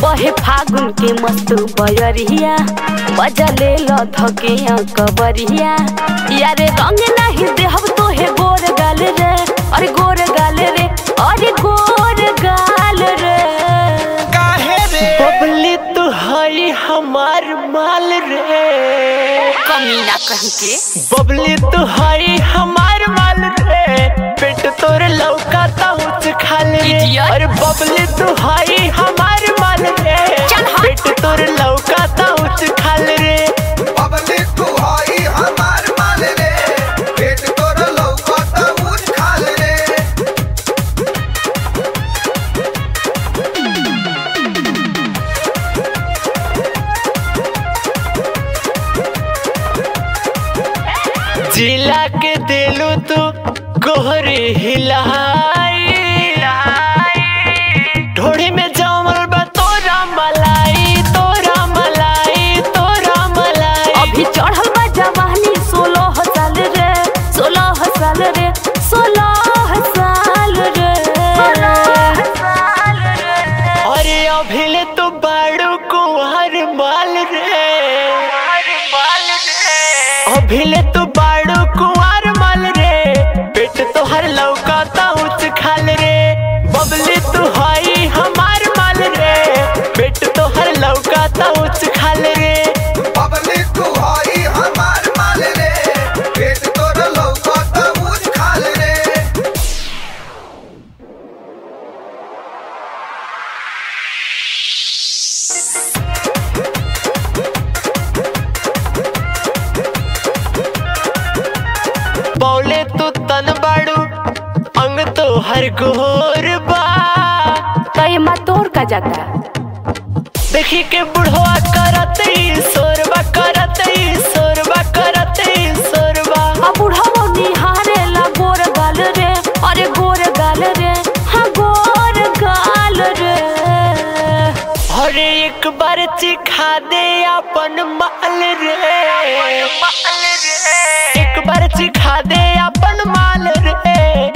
बहे फागुन के मस्तू बजरिया बजले लधके अंकबरिया यारे रंग नहीं देहब तोहे गोर गाल रे और गोर गाल रे और गोर गाल रे काहे रे बबली तू हई हमार माल रे कमी ना कहीं के बबली तू हई हमार माल रे पेट तोर लौका ता उच खाल रे और बबली तू हई हमार पेट तोर लौका ता उच खाल रे बबली तू हई हमार माल रे पेट तोर लौका ता उच खाल रे जिला के दिलू तू गोहरी हिलाई ढोड़ी में जामल अभिले तो बाड़ू को हर माल रे अभिले तो बाड़ू को हर माल रे पेट तो हर लौकाता उच खाल रे बबली तू हई हमार माल रे पेट तो हर लौकाता उच खाल रे बबली तू हई हमार माल रे पेट तो हर लौकाता उच खाल रे। बोले तू तन बाड़ू अंग तो हर गोर बा कई मा तोर का जाता देखी के बुढ़वा करत सोरबा करत सोरबा करत सोरबा अब बुढ़वा निहारे ला गोर गाल रे अरे गोर गाल रे हां गोर गाल रे अरे एक बार चिखा दे अपन माल रे पर चिखा दे अपन माल रे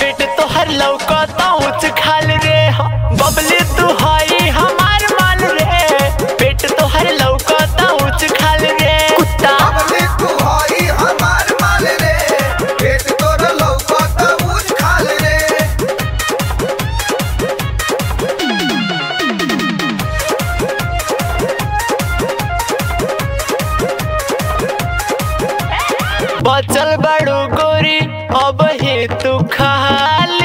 पेट तो हर लौकाता उच खाल रे बबली तू हई हमार माल रे पेट तो हर लौकाता उच खाल रे कुत्ता बबली तू हई हमार माल रे पेट तो हर लौकाता उच खाल रे। बचल बड़ू गोरी अब ही तू खाली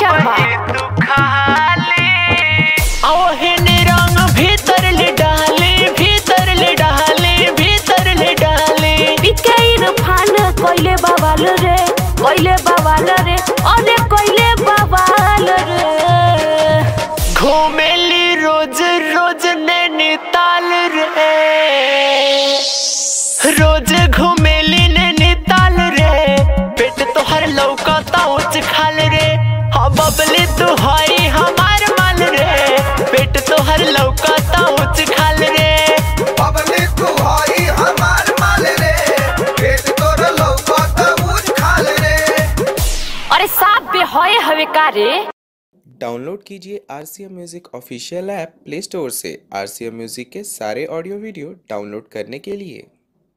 तू खाली ओहे ने रंग भीतर ले डाली भीतर ले डाली भीतर ले डाली बिकेर फान कोइले बवाल रे कोइले बवाल रे अरे कोइले बवाल रे घूमेली रोज रोज नैनी ताल रे रोज घूमेली लौकाता उच खाल रे हाँ बबली तू हई हमार माल रे पेट तो हर लौकाता उच खाल रे बबली तू हई हमार माल रे पेट तो हर लौकाता उच खाल रे। अरे साहब बे होए हवे का रे। डाउनलोड कीजिए RCM music official app play store से। RCM म्यूजिक के सारे ऑडियो वीडियो डाउनलोड करने के लिए